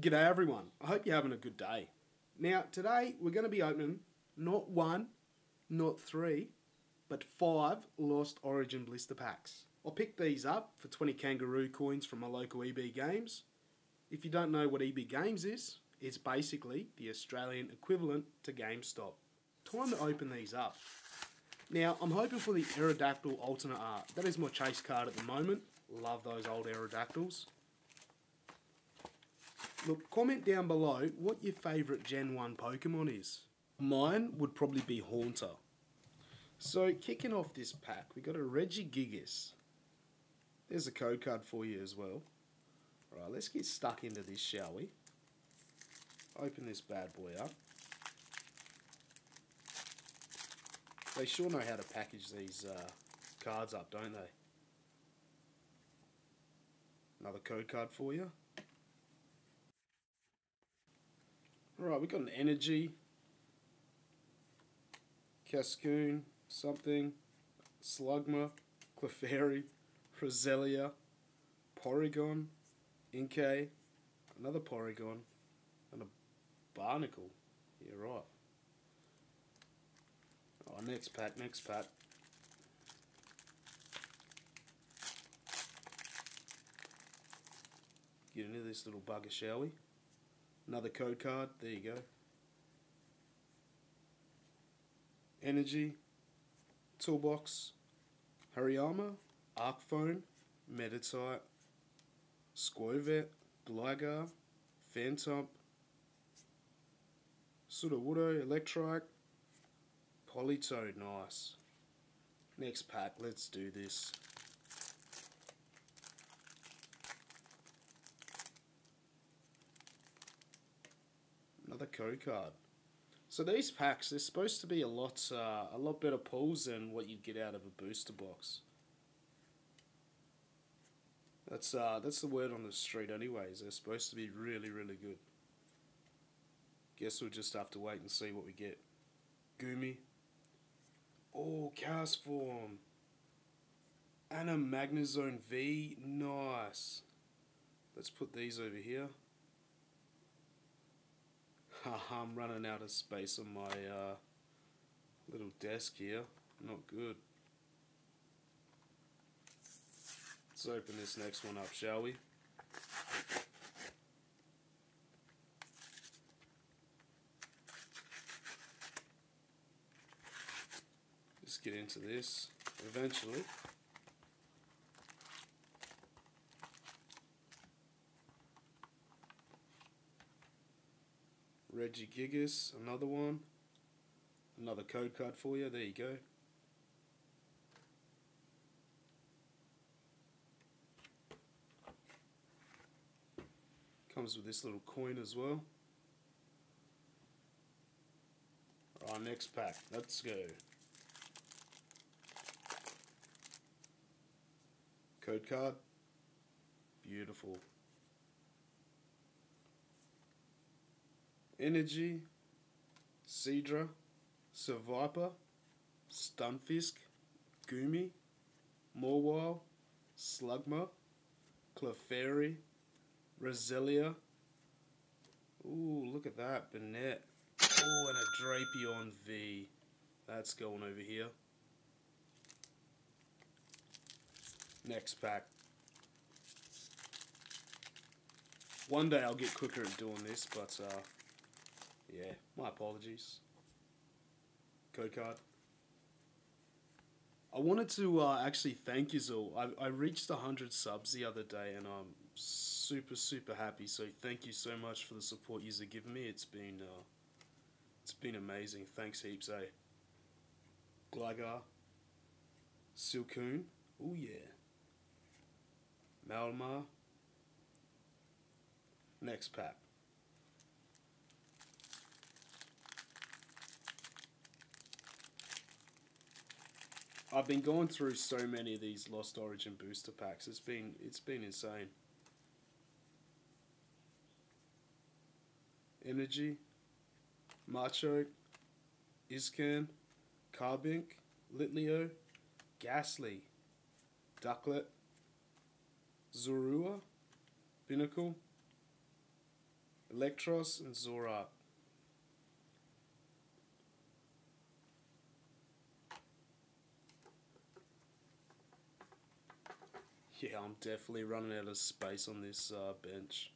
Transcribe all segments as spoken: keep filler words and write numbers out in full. G'day everyone, I hope you're having a good day. Now today we're going to be opening not one, not three, but five Lost Origin blister packs. I picked these up for twenty kangaroo coins from my local E B Games. If you don't know what E B Games is, it's basically the Australian equivalent to GameStop. Time to open these up. Now I'm hoping for the Aerodactyl Alternate Art. That is my chase card at the moment. Love those old Aerodactyls. Look, comment down below what your favourite Gen one Pokemon is. Mine would probably be Haunter. So, kicking off this pack, we got a Regigigas. There's a code card for you as well. Alright, let's get stuck into this, shall we? Open this bad boy up. They sure know how to package these uh, cards up, don't they? Another code card for you. Alright, we've got an energy, Cascoon, something, Slugma, Clefairy, Roselia, Porygon, Inkay, another Porygon, and a Binacle. Yeah, right. Oh, next pack, next pack. Get into this little bugger, shall we? Another code card, there you go. Energy, Toolbox, Hariyama, Arcphone, Meditite, Squovet, Gligar, Phantom, Sudowoodo, Electrike, Politoed, nice. Next pack, let's do this. Another code card. So these packs, they're supposed to be a lot, uh, a lot better pulls than what you'd get out of a booster box. That's uh, that's the word on the street, anyways. They're supposed to be really, really good. Guess we'll just have to wait and see what we get. Goomy. Oh, cast form. And a Magnezone V. Nice. Let's put these over here. Haha, I'm running out of space on my uh, little desk here. Not good. Let's open this next one up, shall we? Let's get into this eventually. Regigigas, another one. Another code card for you, there you go. Comes with this little coin as well. Our next pack, let's go. Code card, beautiful. Energy, Seadra, Seviper, Stunfisk, Goomy, Morwile, Slugma, Clefairy, Roselia. Ooh, look at that, Binacle. Ooh, and a Drapion V. That's going over here. Next pack. One day I'll get quicker at doing this, but uh, yeah, my apologies. Code card. I wanted to uh, actually thank you all. I, I reached one hundred subs the other day, and I'm super, super happy. So thank you so much for the support you've given me. It's been, uh, it's been amazing. Thanks heaps, eh? Gligar, Silcoon. Oh yeah. Malmar. Next pack. I've been going through so many of these Lost Origin booster packs. It's been it's been insane. Energy, Machoke, Izcan, Carbink, Litleo, Gastly, Ducklett, Zorua, Binacle, Electros and Zorua. Yeah, I'm definitely running out of space on this uh, bench.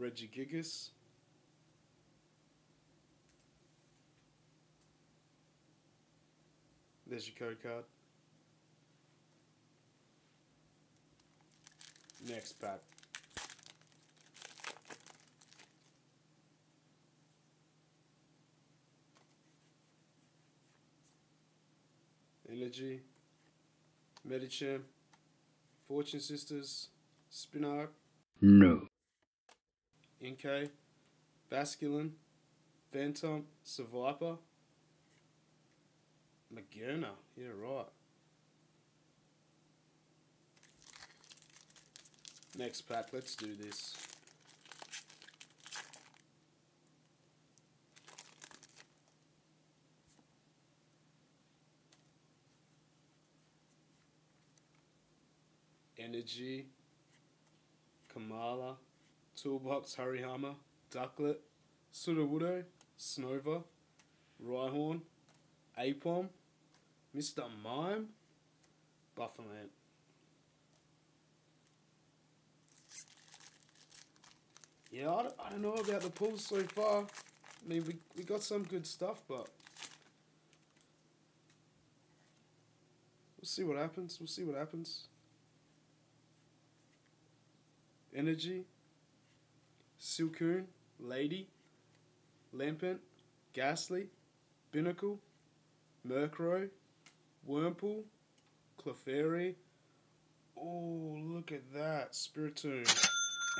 Regigigas. There's your code card. Next pack. Energy. Medicham. Fortune Sisters. Spinark. No. Inkay. Basculin. Phantom. Seviper. Magirna, yeah right. Next pack, let's do this. Energy, Kamala, Toolbox, Hariyama, Ducklett, Sudowoodo, Snova, Rhyhorn, Aipom, Mister Mime, Buffalant. Yeah, I don't, I don't know about the pulls so far. I mean, we, we got some good stuff, but we'll see what happens. We'll see what happens. Energy, Silcoon, Lady, Lampent, Gastly, Binacle, Murkrow, Wurmple, Clefairy. Oh, look at that. Spiritomb.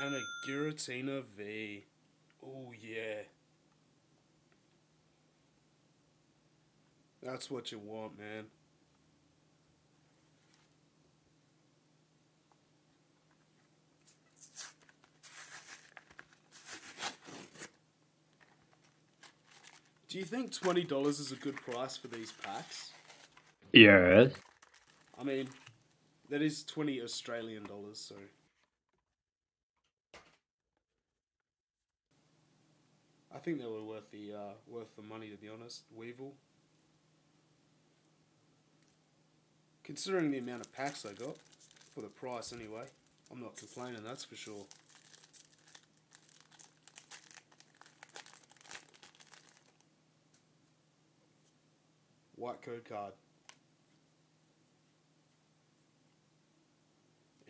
And a Giratina V. Oh, yeah. That's what you want, man. Do you think twenty dollars is a good price for these packs? Yes. I mean, that is twenty Australian dollars, so. I think they were worth the uh, worth the money, to be honest. Weevil. Considering the amount of packs I got, for the price anyway, I'm not complaining, that's for sure. White code card.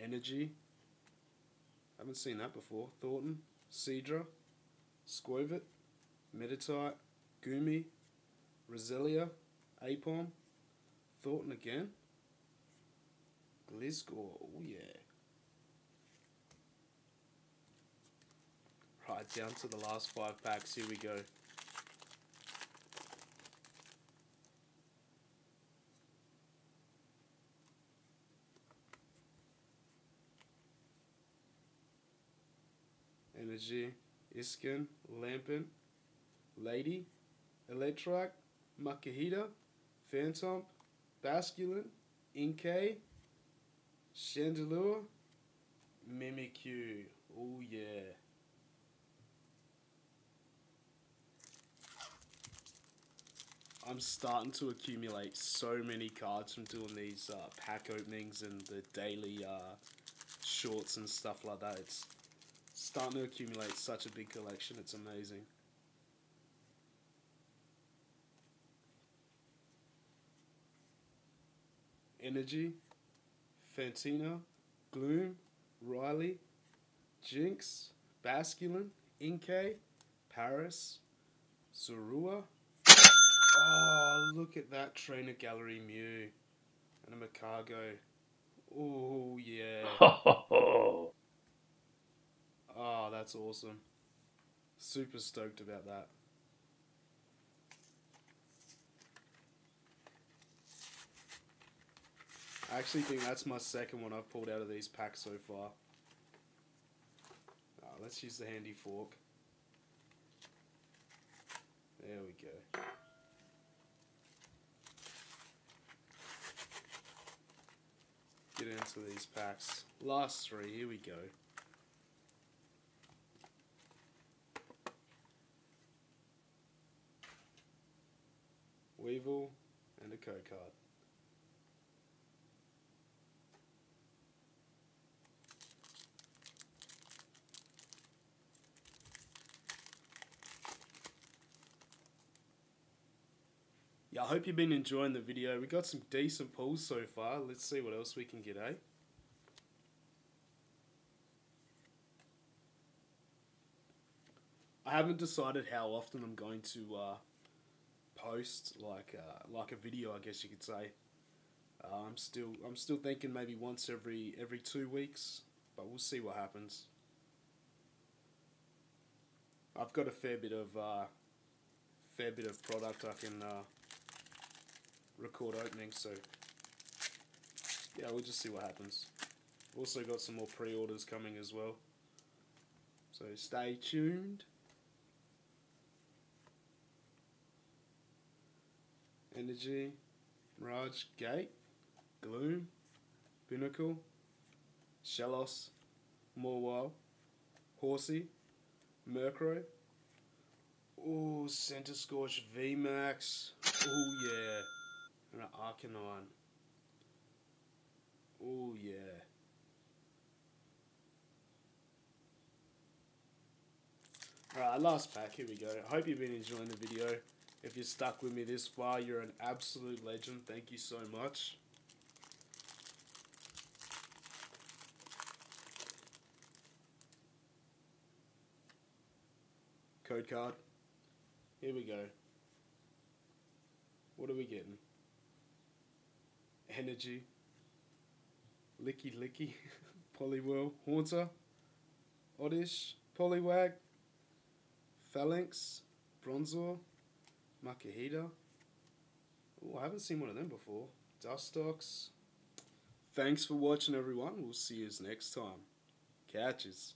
Energy. Haven't seen that before. Thornton, Seadra, Squovit, Meditite, Goomy, Roselia, Aipom, Thornton again, Gligar, oh yeah. Right, down to the last five packs, here we go. Energy, Iskin, Lampent, Lady, Electrike, Makahita, Phantom, Basculin, Inkay, Chandelure, Mimikyu. Oh yeah. I'm starting to accumulate so many cards from doing these uh, pack openings and the daily uh, shorts and stuff like that. It's starting to accumulate such a big collection, it's amazing. Energy, Fantina, Gloom, Riley, Jinx, Basculin, Inkay, Paris, Zorua. Oh, look at that Trainer Gallery Mew and a Macargo. Oh, yeah. Oh, that's awesome. Super stoked about that. I actually think that's my second one I've pulled out of these packs so far. Oh, let's use the handy fork. There we go. Get into these packs. Last three, here we go. Weevil and a co-card. Yeah, I hope you've been enjoying the video. We got some decent pulls so far. Let's see what else we can get, eh? I haven't decided how often I'm going to uh, post like uh, like a video, I guess you could say. Uh, I'm still I'm still thinking maybe once every every two weeks, but we'll see what happens. I've got a fair bit of uh, fair bit of product I can. Uh, record opening, so yeah, we'll just see what happens. Also got some more pre-orders coming as well, so stay tuned. Energy, Mirage, Gate, Gloom, Binacle, Shellos, Morwile, Horsey, Murkrow, oh, Center Scorch V max, oh yeah. And an Arcanine. Oh yeah. Alright, last pack, here we go. I hope you've been enjoying the video. If you're stuck with me this far, you're an absolute legend. Thank you so much. Code card. Here we go. What are we getting? Energy, Licky Licky, Poliwhirl, Haunter, Oddish, Poliwag, Phalanx, Bronzor, Muckaheeda. Oh, I haven't seen one of them before. Dustox. Thanks for watching, everyone. We'll see you next time. Catches.